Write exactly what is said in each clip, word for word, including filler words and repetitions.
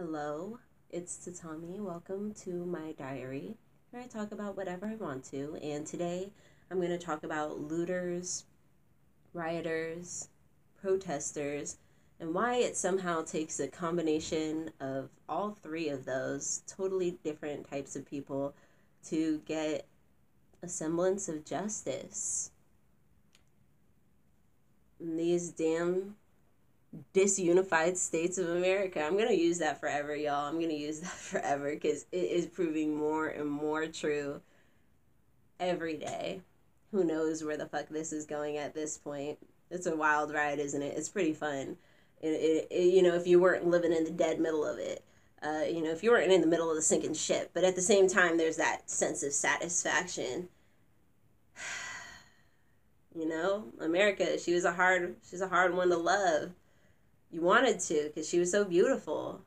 Hello, it's Tahtahme. Welcome to my diary, where I talk about whatever I want to. And today I'm going to talk about looters, rioters, protesters, and why it somehow takes a combination of all three of those totally different types of people to get a semblance of justice. And these damn disunified states of America. I'm going to use that forever, y'all. I'm going to use that forever because it is proving more and more true every day. Who knows where the fuck this is going at this point. It's a wild ride, isn't it? It's pretty fun. It, it, it, you know, if you weren't living in the dead middle of it, uh, you know, if you weren't in the middle of the sinking ship, but at the same time, there's that sense of satisfaction. You know, America, she was a hard, she's a hard one to love. You wanted to, because she was so beautiful.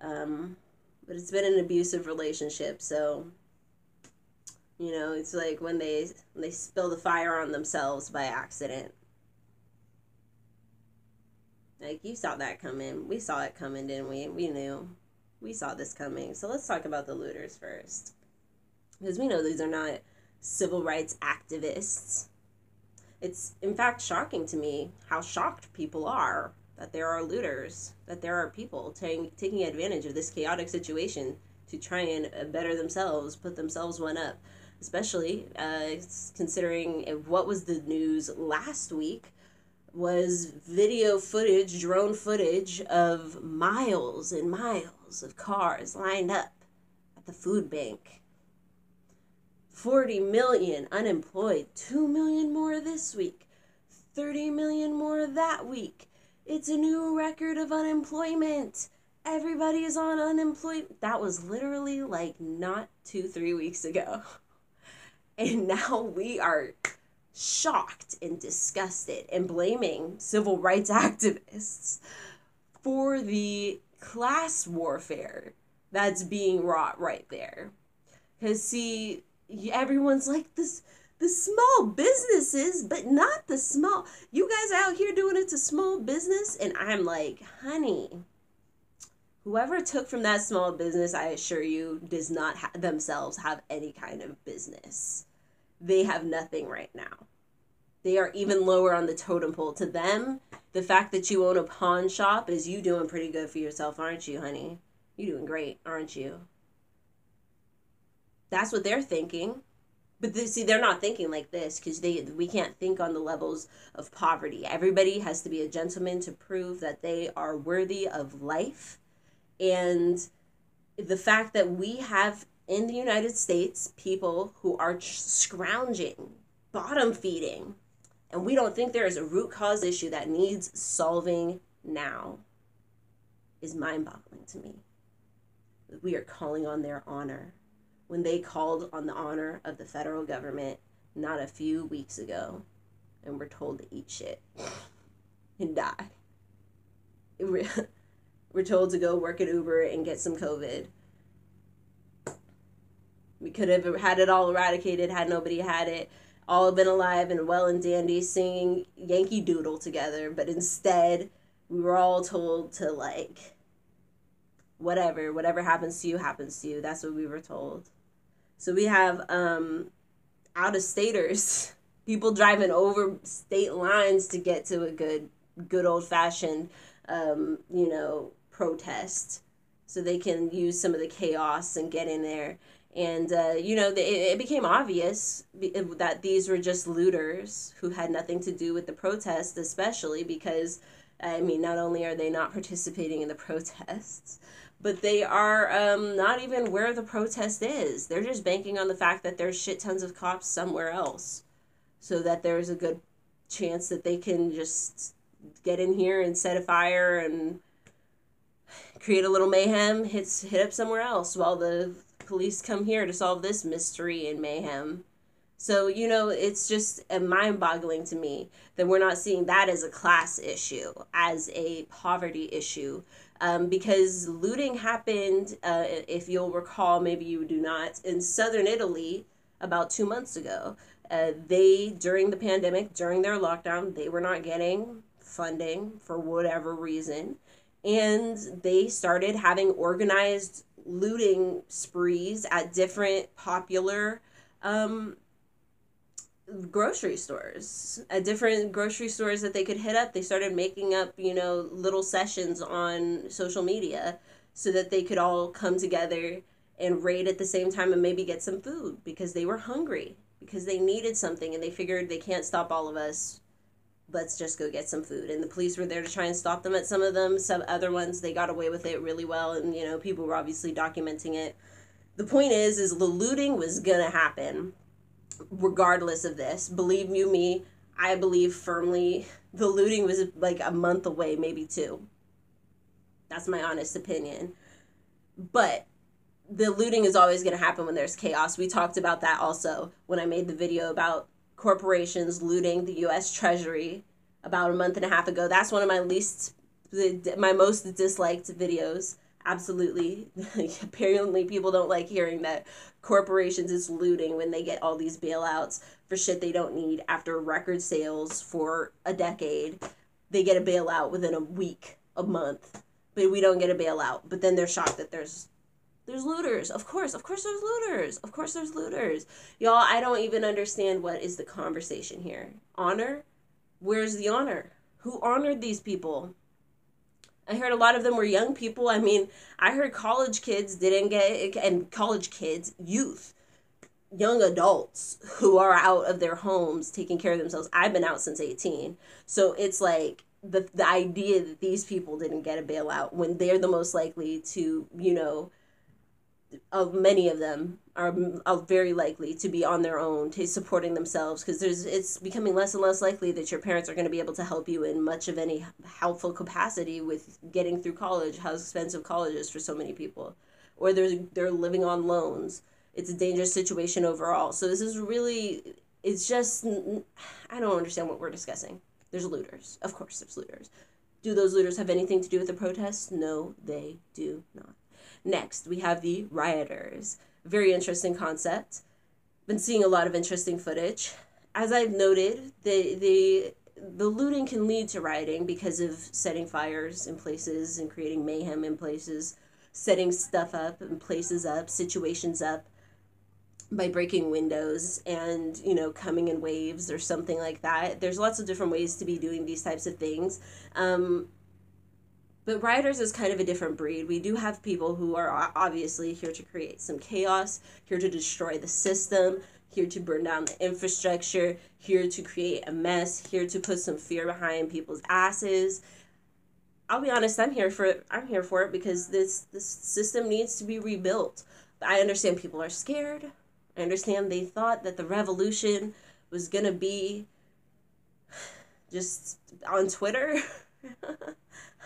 Um, but it's been an abusive relationship, so, you know, it's like when they, when they spill the fire on themselves by accident. Like, you saw that coming. We saw it coming, didn't we? We knew. We saw this coming. So let's talk about the looters first. Because we know these are not civil rights activists. It's, in fact, shocking to me how shocked people are that there are looters, that there are people t- taking advantage of this chaotic situation to try and better themselves, put themselves one up. Especially uh, considering what was the news last week was video footage, drone footage of miles and miles of cars lined up at the food bank. forty million unemployed, two million more this week, thirty million more that week. It's a new record of unemployment. Everybody is on unemployment. That was literally like not two, three weeks ago. And now we are shocked and disgusted and blaming civil rights activists for the class warfare that's being wrought right there. Because see, everyone's like this. The small businesses, but not the small. You guys are out here doing it to small business. And I'm like, honey, whoever took from that small business, I assure you, does not ha- themselves have any kind of business. They have nothing right now. They are even lower on the totem pole. To them, the fact that you own a pawn shop is you doing pretty good for yourself, aren't you, honey? You doing great, aren't you? That's what they're thinking. But they, see, they're not thinking like this because they we can't think on the levels of poverty. Everybody has to be a gentleman to prove that they are worthy of life. And the fact that we have in the United States people who are scrounging, bottom feeding, and we don't think there is a root cause issue that needs solving now is mind-boggling to me. We are calling on their honor. When they called on the honor of the federal government not a few weeks ago and were told to eat shit and die. We're told to go work at Uber and get some COVID. We could have had it all eradicated had nobody had it, all been alive and well and dandy singing Yankee Doodle together, but instead we were all told to like, whatever, whatever happens to you happens to you. That's what we were told. So we have um, out-of-staters, people driving over state lines to get to a good, good old-fashioned, um, you know, protest so they can use some of the chaos and get in there. And, uh, you know, they, it became obvious that these were just looters who had nothing to do with the protest, especially because, I mean, not only are they not participating in the protests, but they are um, not even where the protest is. They're just banking on the fact that there's shit tons of cops somewhere else so that there's a good chance that they can just get in here and set a fire and create a little mayhem, hit, hit up somewhere else while the police come here to solve this mystery and mayhem. So, you know, it's just mind-boggling to me that we're not seeing that as a class issue, as a poverty issue, um, because looting happened, uh, if you'll recall, maybe you do not, in southern Italy about two months ago. Uh, they, during the pandemic, during their lockdown, they were not getting funding for whatever reason, And they started having organized looting sprees at different popular um, grocery stores, at different grocery stores that they could hit up. They started making up, you know, little sessions on social media so that they could all come together and raid at the same time and maybe get some food, because they were hungry, because they needed something, and they figured they can't stop all of us. Let's just go get some food. And the police were there to try and stop them at some of them. Some other ones, they got away with it really well. And, you know, people were obviously documenting it. The point is, is the looting was going to happen regardless of this. Believe you me, I believe firmly the looting was like a month away, maybe two. That's my honest opinion. But the looting is always going to happen when there's chaos. We talked about that also when I made the video about corporations looting the U S Treasury about a month and a half ago. That's one of my least, my most disliked videos. Absolutely. Apparently people don't like hearing that corporations is looting when they get all these bailouts for shit they don't need after record sales for a decade. They get a bailout within a week, a month, but we don't get a bailout. But then they're shocked that there's There's looters. Of course. Of course there's looters. Of course there's looters. Y'all, I don't even understand what is the conversation here. Honor? Where's the honor? Who honored these people? I heard a lot of them were young people. I mean, I heard college kids didn't get, and college kids, youth, young adults who are out of their homes taking care of themselves. I've been out since eighteen. So it's like the, the idea that these people didn't get a bailout when they're the most likely to, you know, of many of them are, are very likely to be on their own, to supporting themselves, because there's it's becoming less and less likely that your parents are going to be able to help you in much of any helpful capacity with getting through college, how expensive college is for so many people, or they're, they're living on loans. It's a dangerous situation overall. So this is really, it's just, I don't understand what we're discussing. There's looters. Of course there's looters. Do those looters have anything to do with the protests? No, they do not. Next, we have the rioters. Very interesting concept. Been seeing a lot of interesting footage. As I've noted, the, the, the looting can lead to rioting because of setting fires in places and creating mayhem in places, setting stuff up and places up, situations up by breaking windows and, you know, coming in waves or something like that. There's lots of different ways to be doing these types of things. Um, But rioters is kind of a different breed. We do have people who are obviously here to create some chaos, here to destroy the system, here to burn down the infrastructure, here to create a mess, here to put some fear behind people's asses. I'll be honest, I'm here for it. I'm here for it because this, this system needs to be rebuilt. I understand people are scared. I understand they thought that the revolution was going to be just on Twitter.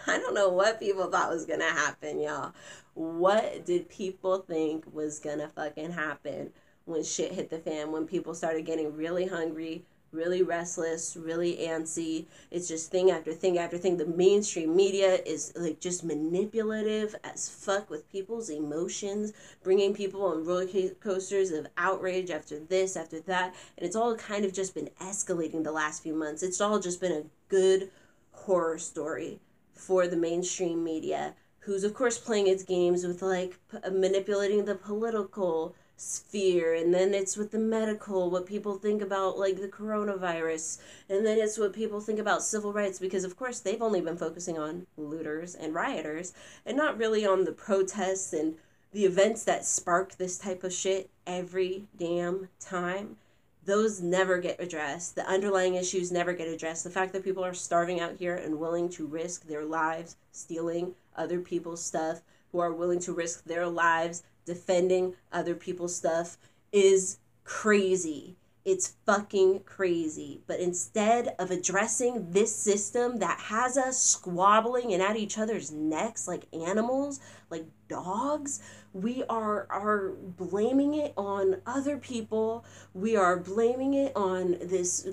I don't know what people thought was gonna happen, y'all. What did people think was gonna fucking happen when shit hit the fan, when people started getting really hungry, really restless, really antsy? It's just thing after thing after thing. The mainstream media is like just manipulative as fuck with people's emotions, bringing people on roller coasters of outrage after this, after that. And it's all kind of just been escalating the last few months. It's all just been a good horror story for the mainstream media, who's of course playing its games with like p- manipulating the political sphere, and then it's with the medical, what people think about like the coronavirus, and then it's what people think about civil rights, because of course they've only been focusing on looters and rioters and not really on the protests and the events that spark this type of shit every damn time. Those never get addressed. The underlying issues never get addressed. The fact that people are starving out here and willing to risk their lives stealing other people's stuff, who are willing to risk their lives defending other people's stuff, is crazy. It's fucking crazy. But instead of addressing this system that has us squabbling and at each other's necks like animals, like dogs, we are are blaming it on other people. We are blaming it on this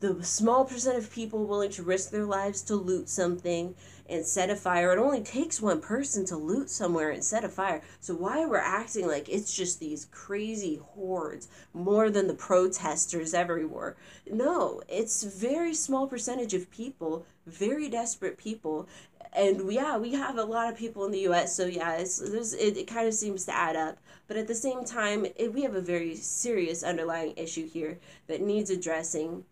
the small percent of people willing to risk their lives to loot something and set a fire. It only takes one person to loot somewhere and set a fire. So why we're acting like it's just these crazy hordes more than the protesters everywhere? No, it's very small percentage of people, very desperate people, And yeah, we have a lot of people in the U S, so yeah, it's, there's, it, it kind of seems to add up. But at the same time, it, we have a very serious underlying issue here that needs addressing,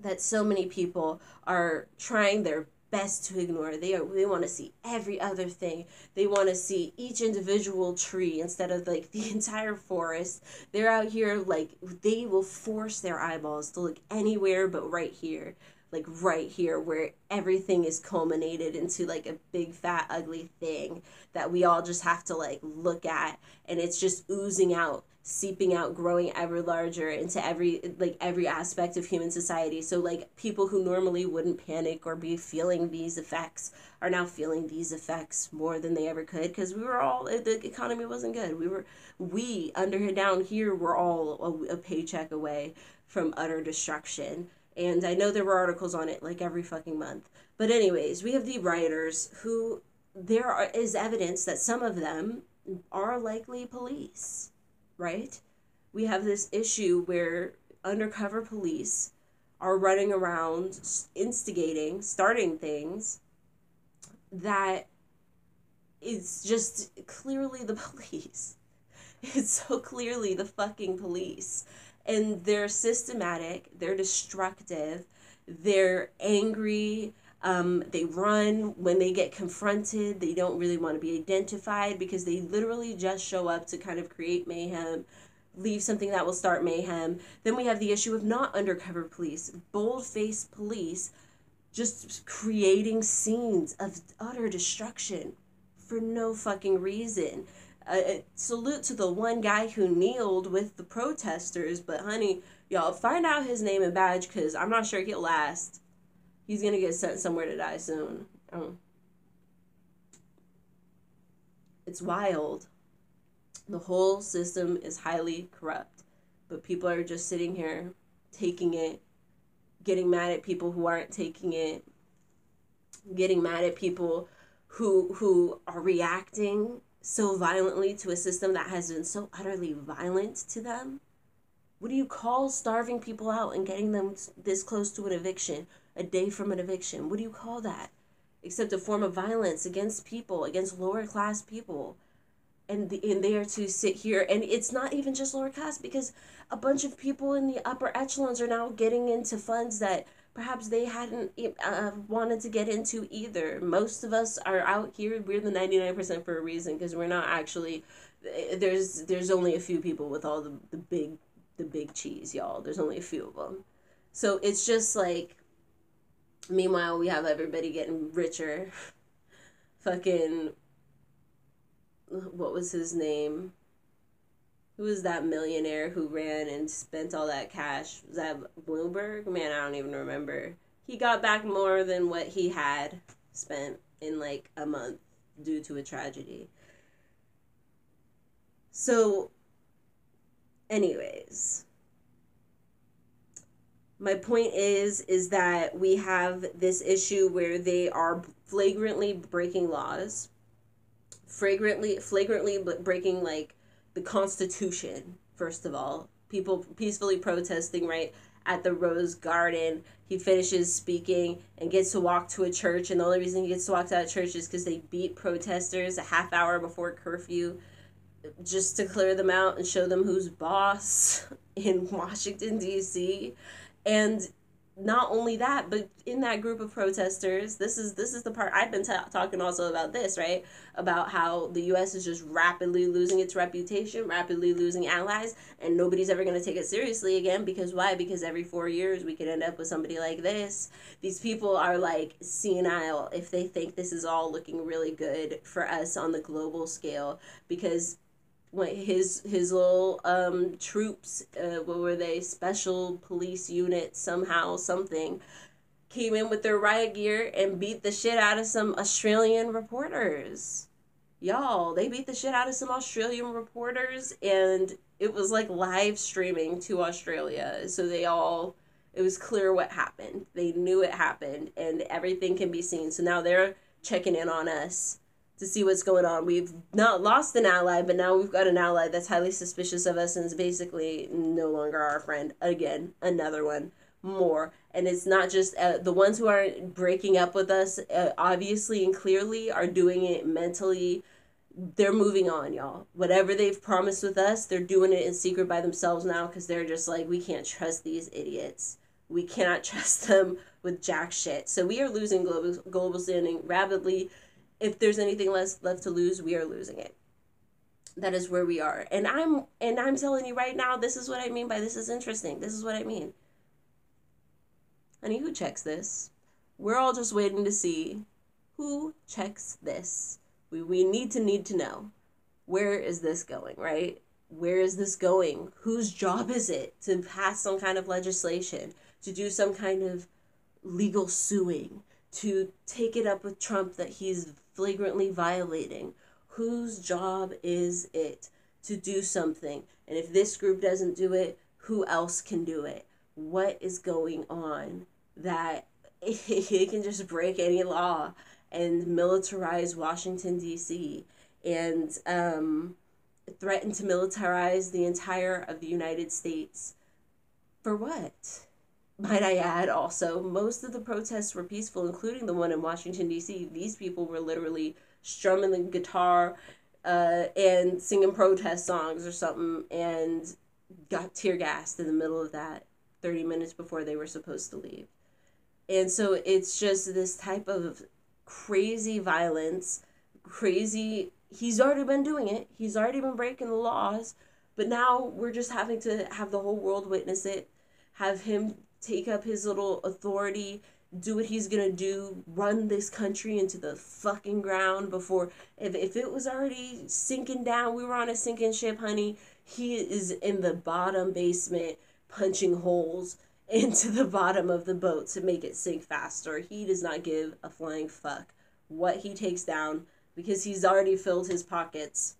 that so many people are trying their best to ignore. They are, they want to see every other thing. They want to see each individual tree instead of like the entire forest. They're out here like, they will force their eyeballs to look anywhere but right here. Like right here where everything is culminated into like a big fat ugly thing that we all just have to like look at, and it's just oozing out, seeping out, growing ever larger into every like every aspect of human society. So like people who normally wouldn't panic or be feeling these effects are now feeling these effects more than they ever could, because we were all, the economy wasn't good. We were, we under down here were all a, a paycheck away from utter destruction. And I know there were articles on it like every fucking month. But anyways, we have the rioters who, there are, is evidence that some of them are likely police, right? We have this issue where undercover police are running around instigating, starting things that it's just clearly the police. It's so clearly the fucking police. And they're systematic, they're destructive, they're angry, um, they run when they get confronted, they don't really want to be identified because they literally just show up to kind of create mayhem, leave something that will start mayhem. Then we have the issue of not undercover police, bold-faced police just creating scenes of utter destruction for no fucking reason. A salute to the one guy who kneeled with the protesters, but honey, y'all find out his name and badge, because I'm not sure he'll last. He's gonna get sent somewhere to die soon. Oh. It's wild. The whole system is highly corrupt, but people are just sitting here taking it, getting mad at people who aren't taking it, getting mad at people who who are reacting so violently to a system that has been so utterly violent to them. What do you call starving people out and getting them this close to an eviction, a day from an eviction? What do you call that? Except a form of violence against people, against lower class people. And, the, and they are to sit here, and it's not even just lower class, because a bunch of people in the upper echelons are now getting into funds that perhaps they hadn't uh, wanted to get into either. Most of us are out here, we're the ninety-nine percent for a reason, because we're not actually, there's there's only a few people with all the, the big the big cheese, y'all. There's only a few of them. So it's just like, meanwhile, we have everybody getting richer. Fucking, what was his name? Who was that millionaire who ran and spent all that cash? Was that Bloomberg? Man, I don't even remember. He got back more than what he had spent in like a month due to a tragedy. So, anyways, my point is, is that we have this issue where they are flagrantly breaking laws, flagrantly, flagrantly breaking like the Constitution, first of all. People peacefully protesting right at the Rose Garden. He finishes speaking and gets to walk to a church, and the only reason he gets to walk to that church is because they beat protesters a half hour before curfew just to clear them out and show them who's boss in Washington, D C And not only that, but in that group of protesters, this is this is the part I've been ta- talking also about this, right? About how the U S is just rapidly losing its reputation, rapidly losing allies, and nobody's ever going to take it seriously again. Because why? Because every four years we could end up with somebody like this. These people are like senile if they think this is all looking really good for us on the global scale. Because when his his little um troops, uh, what were they, special police unit somehow, something, came in with their riot gear and beat the shit out of some Australian reporters. Y'all, they beat the shit out of some Australian reporters, and it was like live streaming to Australia. So they all, it was clear what happened. They knew it happened, and everything can be seen. So now they're checking in on us to see what's going on. We've not lost an ally, but now we've got an ally that's highly suspicious of us and is basically no longer our friend. Again, another one. more. And it's not just uh, the ones who aren't breaking up with us, uh, obviously and clearly, are doing it mentally. They're moving on, y'all. Whatever they've promised with us, they're doing it in secret by themselves now, because they're just like, we can't trust these idiots. We cannot trust them with jack shit. So we are losing global, global standing rapidly. If there's anything less left to lose, we are losing it. That is where we are. And I'm and I'm telling you right now, this is what I mean by this is interesting. This is what I mean. Honey, who checks this? We're all just waiting to see who checks this. We, we need to need to know. Where is this going, right? Where is this going? Whose job is it to pass some kind of legislation, to do some kind of legal suing, to take it up with Trump that he's flagrantly violating? Whose job is it to do something? And if this group doesn't do it, who else can do it? What is going on that it can just break any law and militarize Washington, D C, and um, threaten to militarize the entire of the United States? For what? Might I add also, most of the protests were peaceful, including the one in Washington, D C. These people were literally strumming the guitar uh, and singing protest songs or something, and got tear gassed in the middle of that thirty minutes before they were supposed to leave. And so it's just this type of crazy violence, crazy... He's already been doing it. He's already been breaking the laws. But now we're just having to have the whole world witness it, have him take up his little authority, do what he's gonna do, run this country into the fucking ground before, if, if it was already sinking down, we were on a sinking ship, honey. He is in the bottom basement punching holes into the bottom of the boat to make it sink faster. He does not give a flying fuck what he takes down, because he's already filled his pockets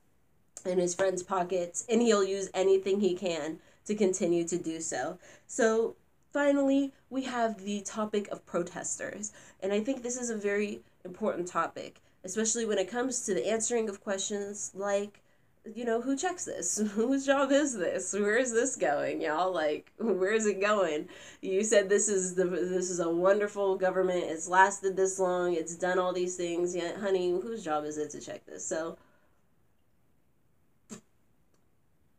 and his friends' pockets, and he'll use anything he can to continue to do so. So finally, we have the topic of protesters. And I think this is a very important topic, especially when it comes to the answering of questions like, you know, who checks this? Whose job is this? Where is this going, y'all? Like, where is it going? You said this is the this is a wonderful government. It's lasted this long. It's done all these things. Yet, honey, whose job is it to check this? So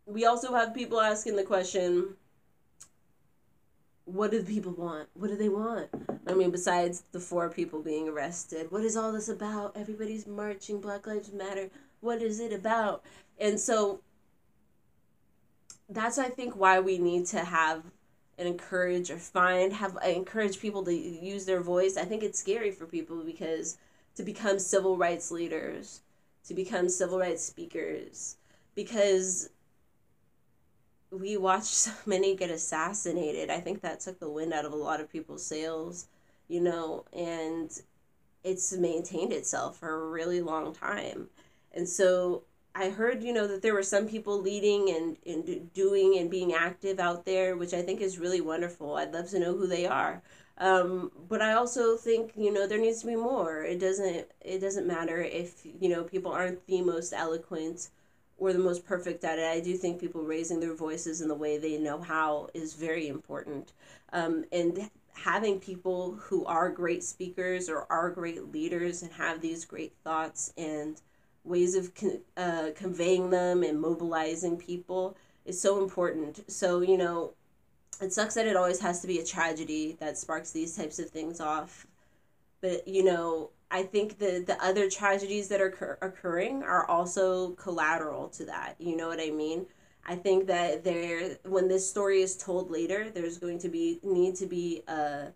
we also have people asking the question, what do people want? What do they want? I mean, besides the four people being arrested, what is all this about? Everybody's marching, Black Lives Matter. What is it about? And so that's, I think, why we need to have and encourage or find, have I encourage people to use their voice. I think it's scary for people, because to become civil rights leaders, to become civil rights speakers, because we watched so many get assassinated. I think that took the wind out of a lot of people's sails, you know, and it's maintained itself for a really long time. And so I heard, you know, that there were some people leading and, and doing and being active out there, which I think is really wonderful. I'd love to know who they are. Um, but I also think, you know, there needs to be more. It doesn't, it doesn't matter if, you know, people aren't the most eloquent or the most perfect at it. I do think people raising their voices in the way they know how is very important. Um, and having people who are great speakers or are great leaders and have these great thoughts and ways of con uh, conveying them and mobilizing people is so important. So, you know, it sucks that it always has to be a tragedy that sparks these types of things off. But, you know, I think the, the other tragedies that are occur occurring are also collateral to that. You know what I mean? I think that there, when this story is told later, there's going to be need to be a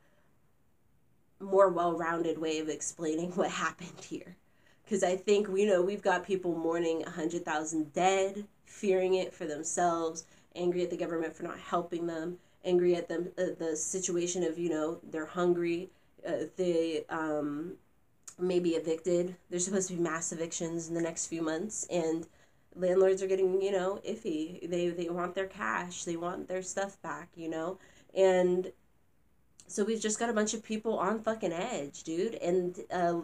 more well-rounded way of explaining what happened here. Because I think, you know, we've got people mourning one hundred thousand dead, fearing it for themselves, angry at the government for not helping them, angry at them, uh, the situation of, you know, they're hungry, uh, they... Um, may be evicted. There's supposed to be mass evictions in the next few months, and landlords are getting, you know, iffy. They they want their cash. They want their stuff back, you know? And so we've just got a bunch of people on fucking edge, dude. And uh,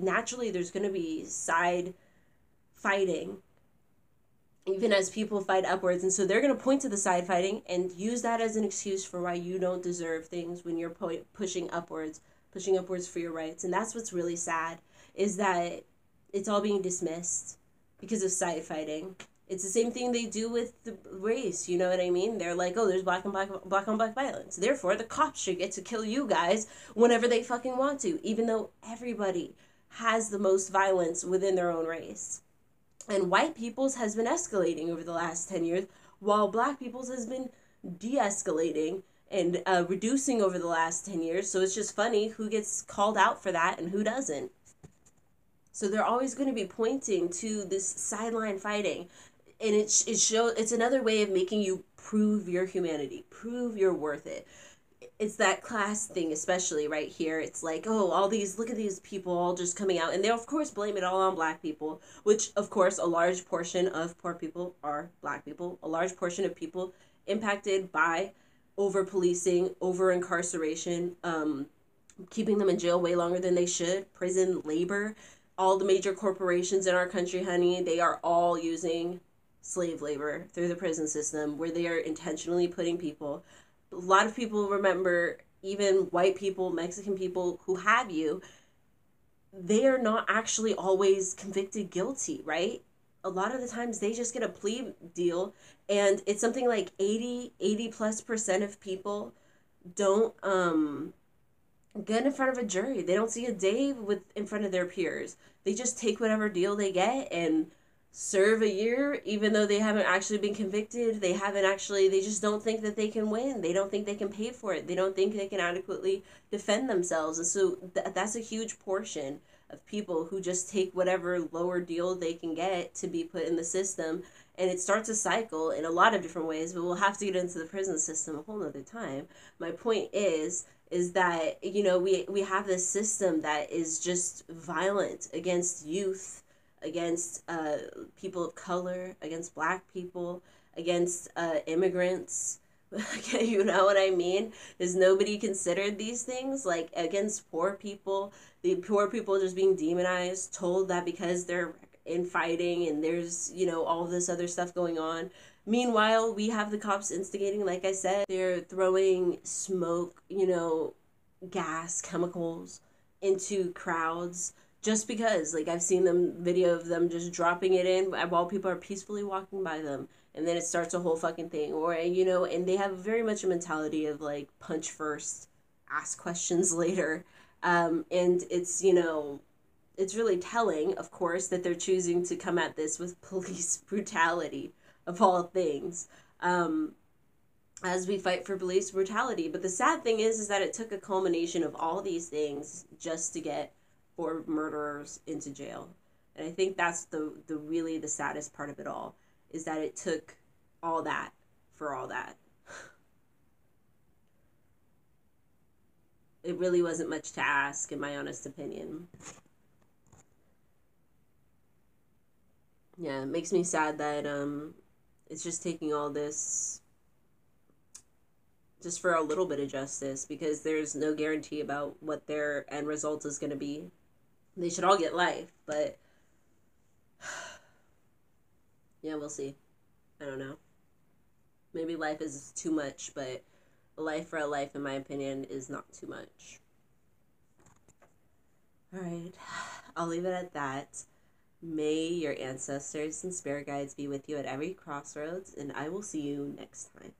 naturally, there's going to be side fighting even as people fight upwards. And so they're going to point to the side fighting and use that as an excuse for why you don't deserve things when you're po- pushing upwards, pushing upwards for your rights. And that's what's really sad, is that it's all being dismissed because of side fighting. It's the same thing they do with the race, you know what I mean? They're like, oh, there's black and black, black on black violence. Therefore, the cops should get to kill you guys whenever they fucking want to, even though everybody has the most violence within their own race. And white people's has been escalating over the last ten years, while black people's has been de-escalating and uh, reducing over the last ten years. So it's just funny who gets called out for that and who doesn't. So they're always going to be pointing to this sideline fighting. And it, it show, it's another way of making you prove your humanity, prove you're worth it. It's that class thing, especially right here. It's like, oh, all these, look at these people all just coming out. And they'll, of course, blame it all on black people, which, of course, a large portion of poor people are black people. A large portion of people impacted by over-policing, over-incarceration, um, keeping them in jail way longer than they should, prison, labor. All the major corporations in our country, honey, they are all using slave labor through the prison system, where they are intentionally putting people. A lot of people remember, even white people, Mexican people, who have you, they are not actually always convicted guilty, right? A lot of the times they just get a plea deal, and it's something like eighty plus percent of people don't um get in front of a jury. They don't see a day with in front of their peers. They just take whatever deal they get and serve a year, even though they haven't actually been convicted. They haven't actually, they just don't think that they can win. They don't think they can pay for it. They don't think they can adequately defend themselves. And so th- that's a huge portion of people who just take whatever lower deal they can get to be put in the system. And it starts a cycle in a lot of different ways, but we'll have to get into the prison system a whole nother time. My point is, is that, you know, we, we have this system that is just violent against youth, against uh, people of color, against black people, against uh, immigrants, you know what I mean? Is nobody considered these things? Like, against poor people, the poor people just being demonized, told that because they're in fighting and there's, you know, all this other stuff going on. Meanwhile, we have the cops instigating, like I said, they're throwing smoke, you know, gas, chemicals into crowds. Just because, like, I've seen them, video of them just dropping it in while people are peacefully walking by them. And then it starts a whole fucking thing. Or, you know, and they have very much a mentality of, like, punch first, ask questions later. Um, and it's, you know, it's really telling, of course, that they're choosing to come at this with police brutality, of all things. Um, as we fight for police brutality. But the sad thing is, is that it took a culmination of all these things just to get or murderers into jail. And I think that's the the really the saddest part of it all, is that it took all that for all that. It really wasn't much to ask, in my honest opinion. Yeah, it makes me sad that um it's just taking all this just for a little bit of justice, because there's no guarantee about what their end result is going to be. They should all get life, but yeah, we'll see. I don't know. Maybe life is too much, but a life for a life, in my opinion, is not too much. All right, I'll leave it at that. May your ancestors and spirit guides be with you at every crossroads, and I will see you next time.